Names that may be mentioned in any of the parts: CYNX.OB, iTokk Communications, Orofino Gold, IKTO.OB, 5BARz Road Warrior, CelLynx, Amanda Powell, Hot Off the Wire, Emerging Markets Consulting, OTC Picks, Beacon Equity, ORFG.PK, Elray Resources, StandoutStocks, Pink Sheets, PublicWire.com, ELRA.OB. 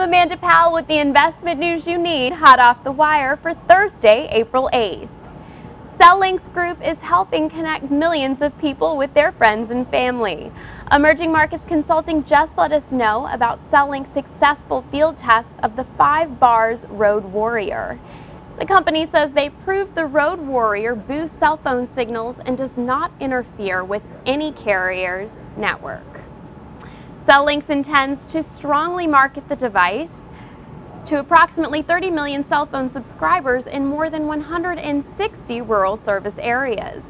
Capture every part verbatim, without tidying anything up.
I'm Amanda Powell with the investment news you need hot off the wire for Thursday, April eighth. CelLynx Group is helping connect millions of people with their friends and family. Emerging Markets Consulting just let us know about CelLynx's successful field tests of the five BARz Road Warrior. The company says they proved the Road Warrior boosts cell phone signals and does not interfere with any carrier's network. CelLynx intends to strongly market the device to approximately thirty million cell phone subscribers in more than one hundred sixty rural service areas.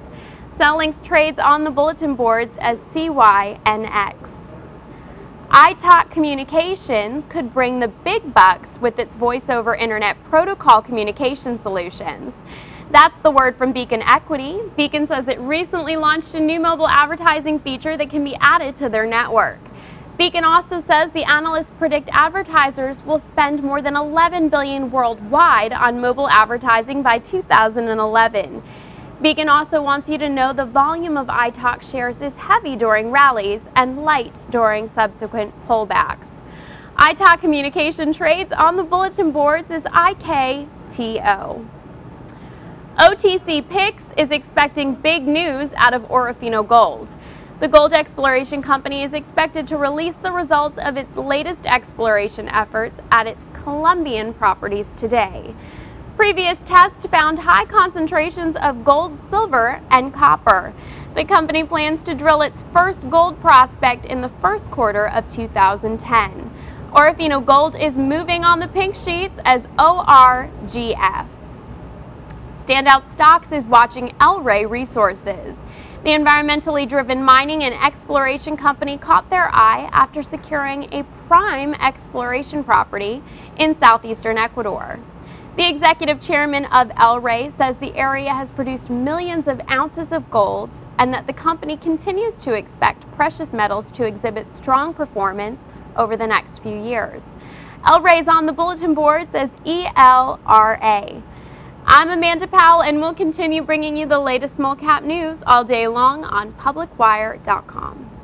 CelLynx trades on the bulletin boards as C Y N X. iTokk Communications could bring the big bucks with its voice over internet protocol communication solutions. That's the word from Beacon Equity. Beacon says it recently launched a new mobile advertising feature that can be added to their network. Beacon also says the analysts predict advertisers will spend more than eleven billion dollars worldwide on mobile advertising by two thousand eleven. Beacon also wants you to know the volume of iTokk shares is heavy during rallies and light during subsequent pullbacks. iTokk Communication trades on the bulletin boards as I K T O. O T C Picks is expecting big news out of Orofino Gold. The gold exploration company is expected to release the results of its latest exploration efforts at its Colombian properties today. Previous tests found high concentrations of gold, silver, and copper. The company plans to drill its first gold prospect in the first quarter of two thousand ten. Orofino Gold is moving on the pink sheets as O R G F. Standout Stocks is watching Elray Resources. The environmentally driven mining and exploration company caught their eye after securing a prime exploration property in southeastern Ecuador. The executive chairman of Elray says the area has produced millions of ounces of gold and that the company continues to expect precious metals to exhibit strong performance over the next few years. Elray is on the bulletin boards as E L R A. I'm Amanda Powell, and we'll continue bringing you the latest small cap news all day long on public wire dot com.